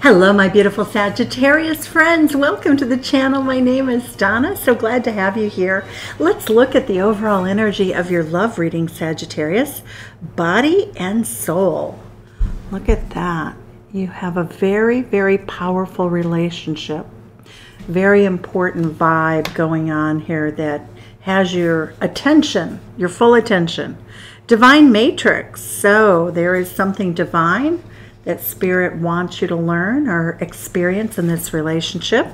Hello, my beautiful Sagittarius friends. Welcome to the channel. My name is Donna. So glad to have you here. Let's look at the overall energy of your love reading, Sagittarius, body and soul. Look at that. You have a very, very powerful relationship. Very important vibe going on here that has your attention, your full attention. Divine matrix. So there is something divine that Spirit wants you to learn or experience in this relationship.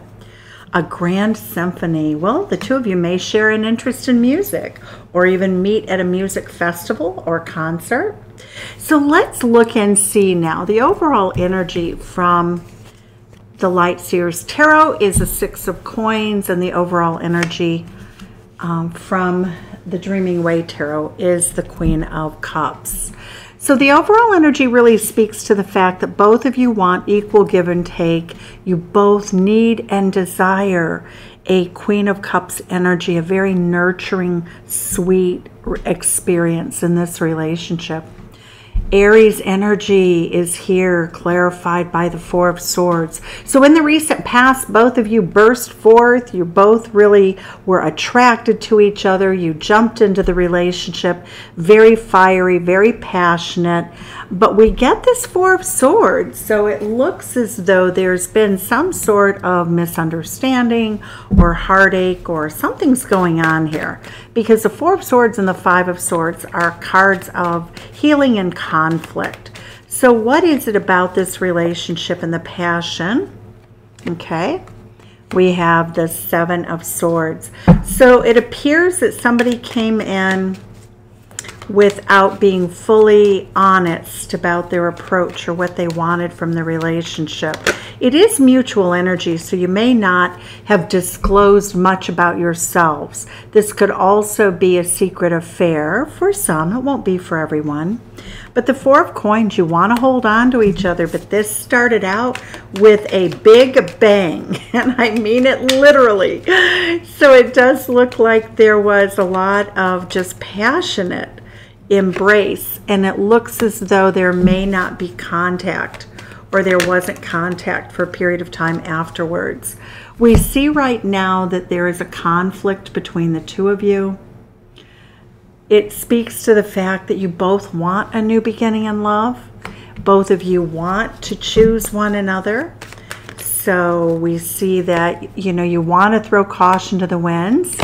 A grand symphony. Well, the two of you may share an interest in music or even meet at a music festival or concert. So let's look and see now. The overall energy from the Light Seer's Tarot is the Six of Coins, and the overall energy from the Dreaming Way Tarot is the Queen of Cups. So the overall energy really speaks to the fact that both of you want equal give and take. You both need and desire a Queen of Cups energy, a very nurturing, sweet experience in this relationship. Aries energy is here, clarified by the Four of Swords. So in the recent past, both of you burst forth. You both really were attracted to each other. You jumped into the relationship, very fiery, very passionate. But we get this Four of Swords, so it looks as though there's been some sort of misunderstanding or heartache or something's going on here. Because the Four of Swords and the Five of Swords are cards of healing and conflict. So what is it about this relationship and the passion? Okay, we have the Seven of Swords. So it appears that somebody came in without being fully honest about their approach or what they wanted from the relationship. It is mutual energy, so you may not have disclosed much about yourselves. This could also be a secret affair for some. It won't be for everyone. But the Four of Coins, you want to hold on to each other, but this started out with a big bang, and I mean it literally. So it does look like there was a lot of just passionate embrace, and it looks as though there may not be contact, or there wasn't contact for a period of time afterwards. We see right now that there is a conflict between the two of you. It speaks to the fact that you both want a new beginning in love. Both of you want to choose one another. So we see that, you know, you want to throw caution to the winds.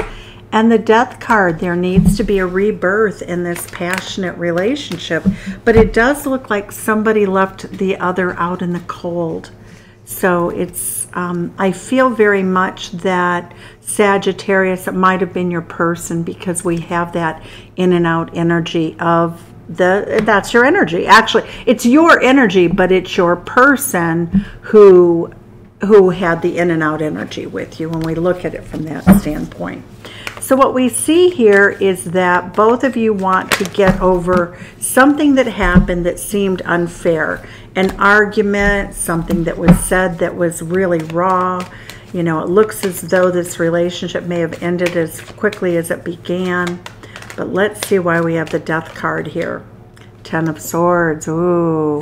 And the Death card, there needs to be a rebirth in this passionate relationship. But it does look like somebody left the other out in the cold. So it's, I feel very much that Sagittarius, it might have been your person, because we have that in and out energy of that's your energy. Actually, it's your energy, but it's your person who had the in and out energy with you when we look at it from that standpoint. So what we see here is that both of you want to get over something that happened that seemed unfair. An argument, something that was said that was really raw. You know, it looks as though this relationship may have ended as quickly as it began. But let's see why we have the Death card here. Ten of Swords. Ooh.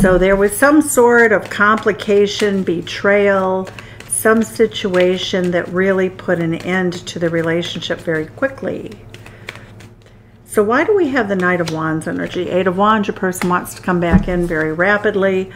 So there was some sort of complication, betrayal, some situation that really put an end to the relationship very quickly. So why do we have the Knight of Wands energy? Eight of Wands, your person wants to come back in very rapidly.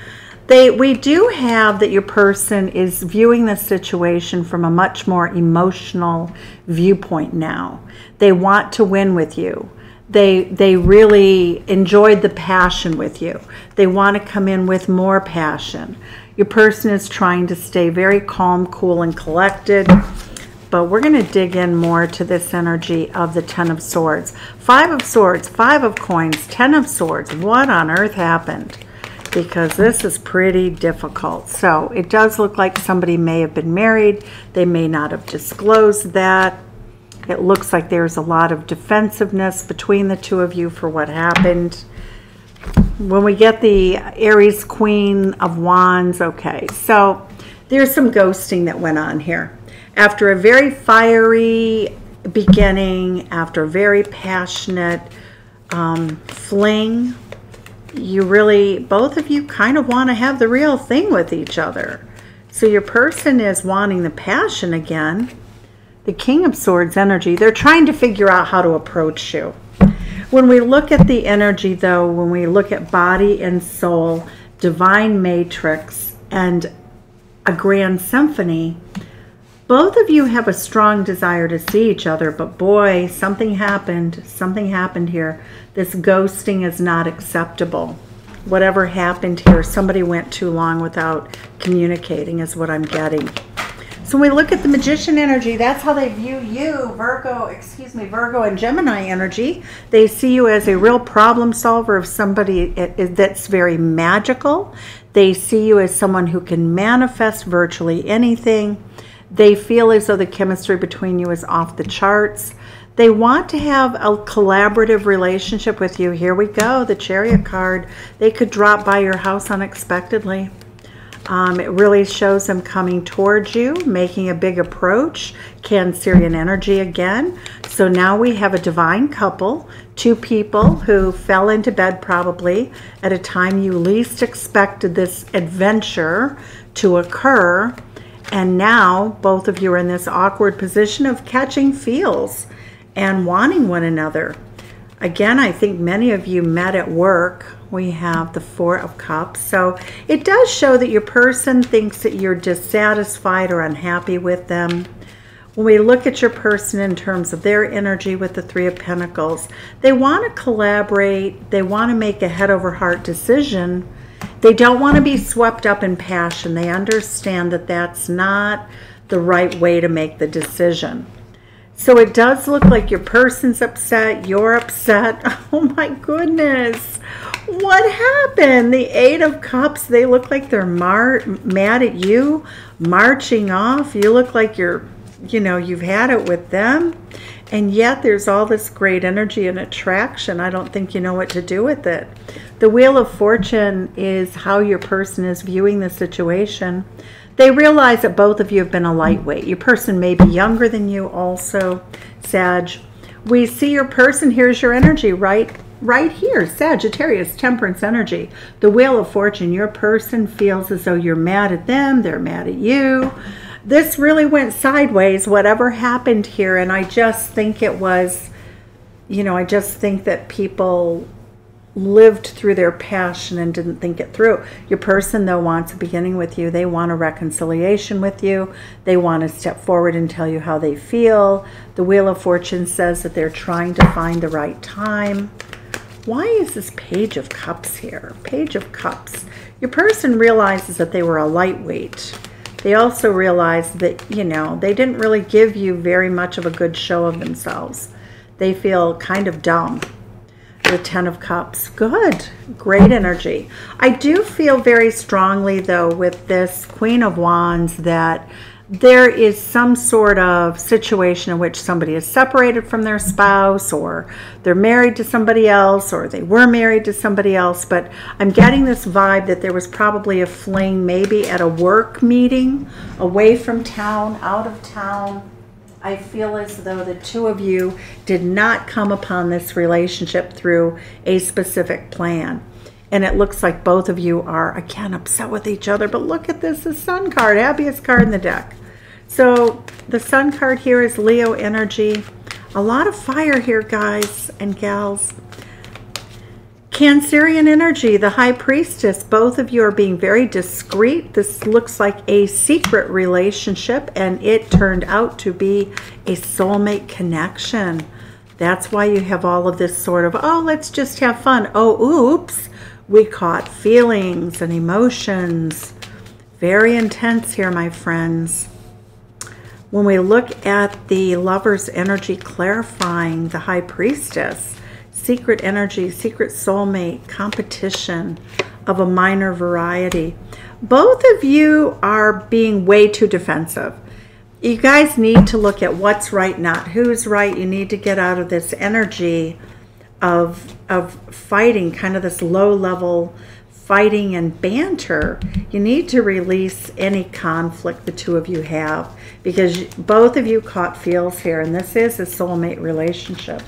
We do have that your person is viewing the situation from a much more emotional viewpoint now. They want to win with you. They really enjoyed the passion with you. They want to come in with more passion. Your person is trying to stay very calm, cool, and collected. But we're going to dig in more to this energy of the Ten of Swords. Five of Swords, Five of Coins, Ten of Swords. What on earth happened? Because this is pretty difficult. So it does look like somebody may have been married. They may not have disclosed that. It looks like there's a lot of defensiveness between the two of you for what happened. When we get the Aries Queen of Wands, okay, so there's some ghosting that went on here. After a very fiery beginning, after a very passionate fling, you really, both of you kind of want to have the real thing with each other. So your person is wanting the passion again. The King of Swords energy, they're trying to figure out how to approach you. When we look at the energy though, when we look at body and soul, divine matrix, and a grand symphony, both of you have a strong desire to see each other, but boy, something happened. Something happened here. This ghosting is not acceptable. Whatever happened here, somebody went too long without communicating is what I'm getting. So when we look at the Magician energy, that's how they view you, Virgo and Gemini energy. They see you as a real problem solver of somebody that's very magical. They see you as someone who can manifest virtually anything. They feel as though the chemistry between you is off the charts. They want to have a collaborative relationship with you. Here we go, the Chariot card. They could drop by your house unexpectedly. It really shows them coming towards you, making a big approach. Cancerian energy again. So now we have a divine couple, two people who fell into bed probably at a time you least expected this adventure to occur. And now both of you are in this awkward position of catching feels and wanting one another. Again, I think many of you met at work. We have the Four of Cups. So it does show that your person thinks that you're dissatisfied or unhappy with them. When we look at your person in terms of their energy with the Three of Pentacles, they want to collaborate. They want to make a head over heart decision. They don't want to be swept up in passion. They understand that that's not the right way to make the decision. So it does look like your person's upset, you're upset. Oh my goodness. What happened? The Eight of Cups, they look like they're mad at you, marching off. You look like you're, you know, you've had it with them. And yet there's all this great energy and attraction. I don't think you know what to do with it. The Wheel of Fortune is how your person is viewing the situation. They realize that both of you have been a lightweight. Your person may be younger than you also, Sag. We see your person. Here's your energy right here, Sagittarius, Temperance energy. The Wheel of Fortune, your person feels as though you're mad at them. They're mad at you. This really went sideways, whatever happened here. And I just think it was, you know, I just think that people lived through their passion and didn't think it through. Your person, though, wants a beginning with you. They want a reconciliation with you. They want to step forward and tell you how they feel. The Wheel of Fortune says that they're trying to find the right time. Why is this Page of Cups here? Page of Cups. Your person realizes that they were a lightweight. They also realized that, you know, they didn't really give you very much of a good show of themselves. They feel kind of dumb. The Ten of Cups. Good. Great energy. I do feel very strongly, though, with this Queen of Wands that there is some sort of situation in which somebody is separated from their spouse, or they're married to somebody else, or they were married to somebody else. But I'm getting this vibe that there was probably a fling, maybe at a work meeting, away from town, out of town. I feel as though the two of you did not come upon this relationship through a specific plan. And it looks like both of you are, again, upset with each other. But look at this, the Sun card, happiest card in the deck. So the Sun card here is Leo energy. A lot of fire here, guys and gals. Cancerian energy, the High Priestess. Both of you are being very discreet. This looks like a secret relationship, and it turned out to be a soulmate connection. That's why you have all of this sort of, oh, let's just have fun. Oh, oops. We caught feelings and emotions. Very intense here, my friends. When we look at the Lover's energy clarifying, the High Priestess, secret energy, secret soulmate, competition of a minor variety. Both of you are being way too defensive. You guys need to look at what's right, not who's right. You need to get out of this energy of fighting, kind of this low-level fighting and banter. You need to release any conflict the two of you have, because both of you caught feels here, and this is a soulmate relationship.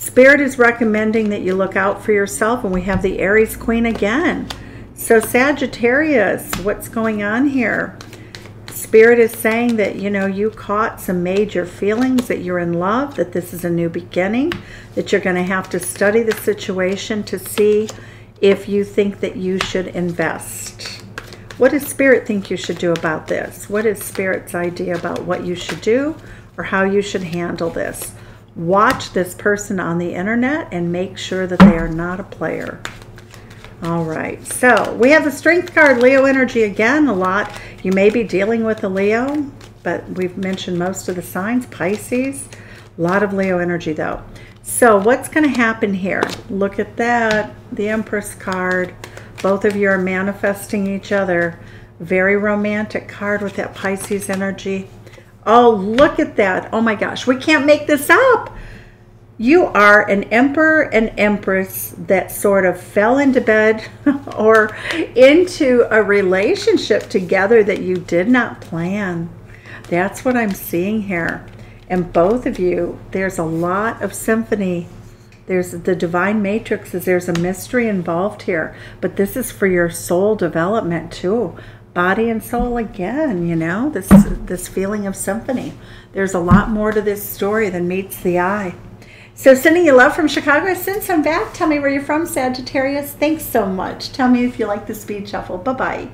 Spirit is recommending that you look out for yourself, and we have the Aries Queen again. So Sagittarius, what's going on here? Spirit is saying that, you know, you caught some major feelings, that you're in love, that this is a new beginning, that you're going to have to study the situation to see if you think that you should invest. What does Spirit think you should do about this? What is Spirit's idea about what you should do or how you should handle this? Watch this person on the internet and make sure that they are not a player. All right, so we have the Strength card, Leo energy again, a lot. You may be dealing with a Leo, but we've mentioned most of the signs, Pisces. A lot of Leo energy though. So what's going to happen here? Look at that, the Empress card. Both of you are manifesting each other. Very romantic card with that Pisces energy. Oh, look at that. Oh my gosh, we can't make this up. You are an emperor and empress that sort of fell into bed or into a relationship together that you did not plan. That's what I'm seeing here. And both of you, there's a lot of symphony. There's the divine matrixes. There's a mystery involved here. But this is for your soul development too. Body and soul again, you know, this feeling of symphony. There's a lot more to this story than meets the eye. So sending you love from Chicago. Since I'm back, tell me where you're from, Sagittarius. Thanks so much. Tell me if you like the speed shuffle. Bye-bye.